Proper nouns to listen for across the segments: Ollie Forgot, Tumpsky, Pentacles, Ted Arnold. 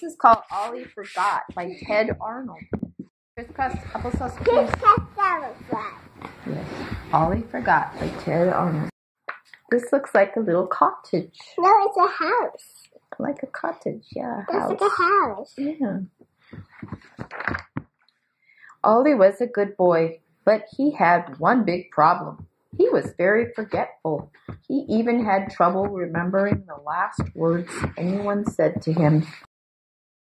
This is called Ollie Forgot by Ted Arnold. Crisscross applesauce. Crisscross applesauce. Yes. Ollie Forgot by Ted Arnold. This looks like a little cottage. No, it's a house. Like a cottage, yeah. It's like a house. Yeah. Ollie was a good boy, but he had one big problem. He was very forgetful. He even had trouble remembering the last words anyone said to him.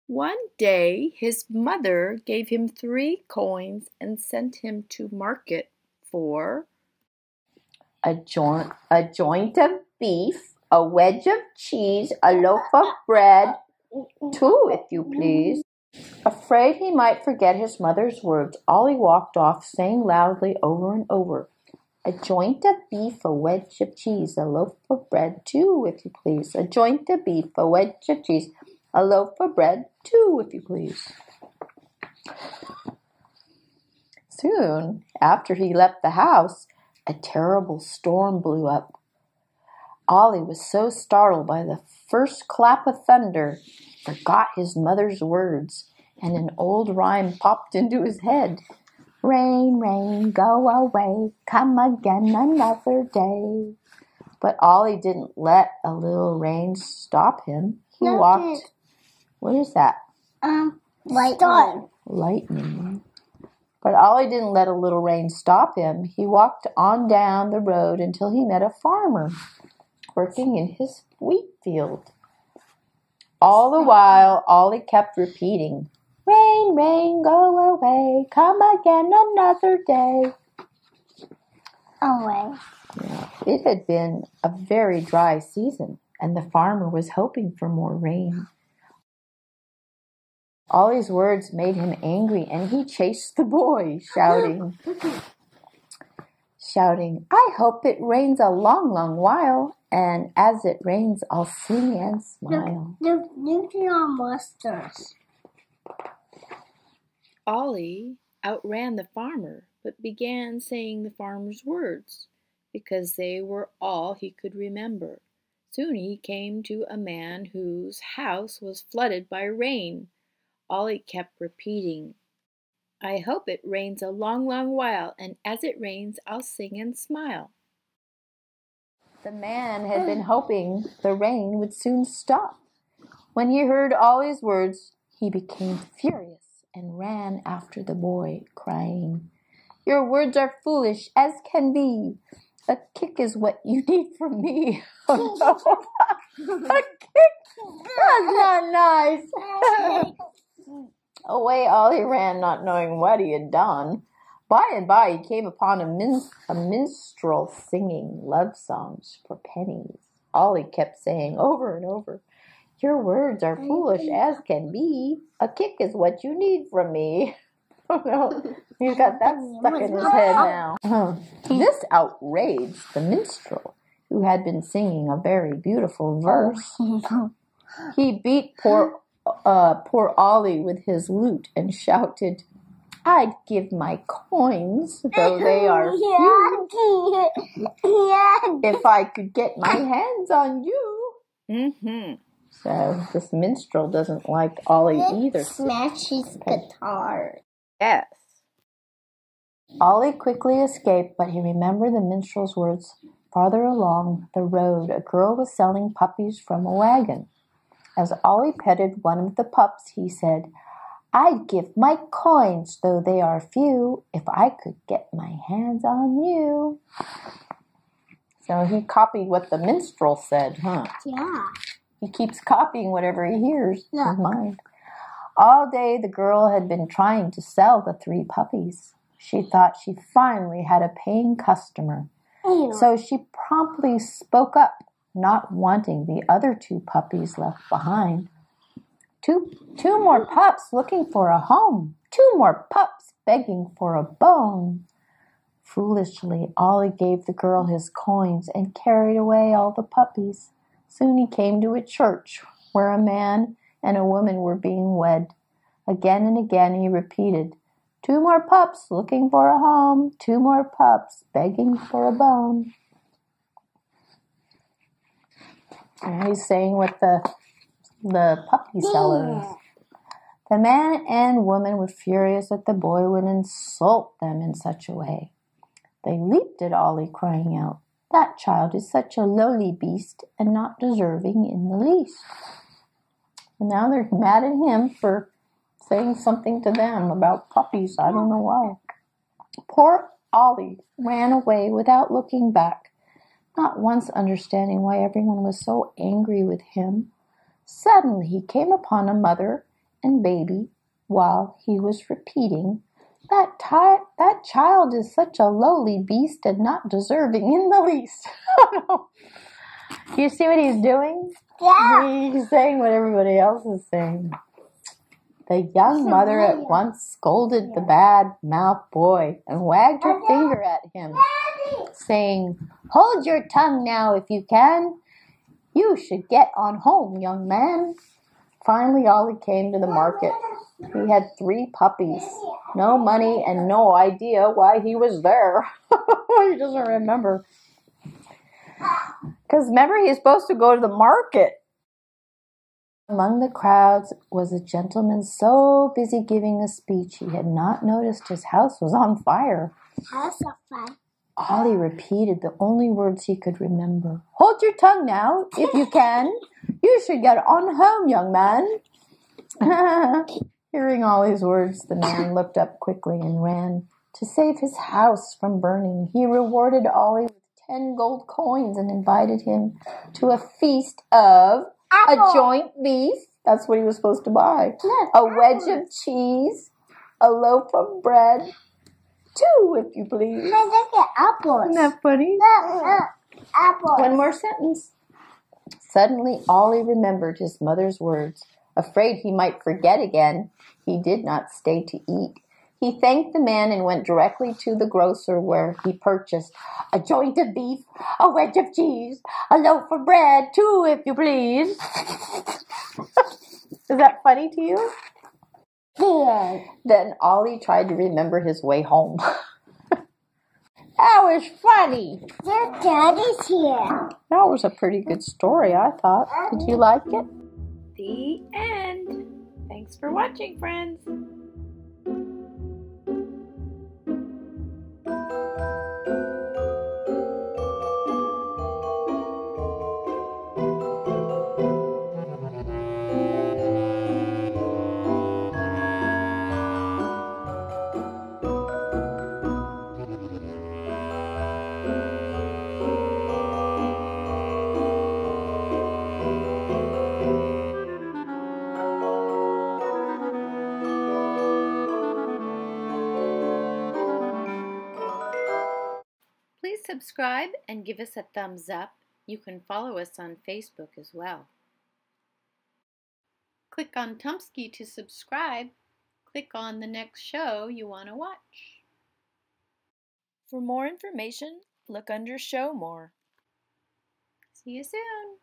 One day, his mother gave him 3 coins and sent him to market for a joint of beef, a wedge of cheese, a loaf of bread, 2 if you please. Afraid he might forget his mother's words, Ollie walked off, saying loudly over and over, "A joint of beef, a wedge of cheese, a loaf of bread, 2 if you please. A joint of beef, a wedge of cheese, a loaf of bread, 2 if you please." Soon after he left the house, a terrible storm blew up. Ollie was so startled by the first clap of thunder, forgot his mother's words, and an old rhyme popped into his head. "Rain, rain, go away, come again another day." But Ollie didn't let a little rain stop him. He walked... What is that? Lightning. Lightning. But Ollie didn't let a little rain stop him. He walked on down the road until he met a farmer working in his wheat field. All the while, Ollie kept repeating, "Rain, rain, go away, come again another day." Away. Yeah, it had been a very dry season, and the farmer was hoping for more rain. Ollie's words made him angry, and he chased the boy, shouting, "I hope it rains a long, long while, and as it rains, I'll sing and smile." Nuclear monsters. Ollie outran the farmer, but began saying the farmer's words, because they were all he could remember. Soon he came to a man whose house was flooded by rain. Ollie kept repeating, "I hope it rains a long, long while, and as it rains, I'll sing and smile." The man had been hoping the rain would soon stop. When he heard Ollie's words, he became furious and ran after the boy, crying, "Your words are foolish as can be. A kick is what you need from me." Oh, no. A kick? That's not nice. Away Ollie ran, not knowing what he had done. By and by he came upon a minstrel singing love songs for pennies. Ollie kept saying over and over, "Your words are foolish as can be. A kick is what you need from me." Oh no, he's got that stuck in his head now. This outraged the minstrel, who had been singing a very beautiful verse. He beat poor Ollie with his lute and shouted, "I'd give my coins, though they are few, if I could get my hands on you." So this minstrel doesn't like Ollie either. Smash his guitar. Yes. Ollie quickly escaped, but he remembered the minstrel's words. Farther along the road, a girl was selling puppies from a wagon. As Ollie petted one of the pups, he said, "I'd give my coins, though they are few, if I could get my hands on you." So he copied what the minstrel said, huh? Yeah. He keeps copying whatever he hears in his mind. All day the girl had been trying to sell the 3 puppies. She thought she finally had a paying customer. Ew. So she promptly spoke up, not wanting the other 2 puppies left behind. Two more pups looking for a home. 2 more pups begging for a bone." Foolishly, Ollie gave the girl his coins and carried away all the puppies. Soon he came to a church where a man and a woman were being wed. Again and again he repeated, "2 more pups looking for a home, 2 more pups begging for a bone." And he's saying what the the puppy sellers. The man and woman were furious that the boy would insult them in such a way. They leaped at Ollie, crying out, "That child is such a lowly beast and not deserving in the least." And now they're mad at him for saying something to them about puppies. I don't know why. Poor Ollie ran away without looking back, not once understanding why everyone was so angry with him. Suddenly he came upon a mother and baby while he was repeating, that child is such a lowly beast and not deserving in the least. Do you see what he's doing? Yeah. He's saying what everybody else is saying. The young mother at once scolded the bad-mouthed boy and wagged her finger at him, saying, "Hold your tongue now if you can. You should get on home, young man." Finally, Ollie came to the market. He had 3 puppies, no money, and no idea why he was there. He doesn't remember. Because remember, he's supposed to go to the market. Among the crowds was a gentleman so busy giving a speech he had not noticed his house was on fire. House on fire. Ollie repeated the only words he could remember. "Hold your tongue now, if you can. You should get on home, young man." Hearing Ollie's words, the man looked up quickly and ran. To save his house from burning, he rewarded Ollie with 10 gold coins and invited him to a feast of a joint beef. That's what he was supposed to buy. A wedge of cheese, a loaf of bread, 2, if you please. But look at apples. Isn't that funny? Apples. One more sentence. Suddenly, Ollie remembered his mother's words. Afraid he might forget again, he did not stay to eat. He thanked the man and went directly to the grocer, where he purchased a joint of beef, a wedge of cheese, a loaf of bread, 2, if you please. Is that funny to you? Yeah. Then Ollie tried to remember his way home. That was funny. Your daddy's here. That was a pretty good story, I thought. Did you like it? The end. Thanks for watching, friends. Subscribe and give us a thumbs up. You can follow us on Facebook as well. Click on Tumpsky to subscribe. Click on the next show you want to watch. For more information, look under Show More. See you soon.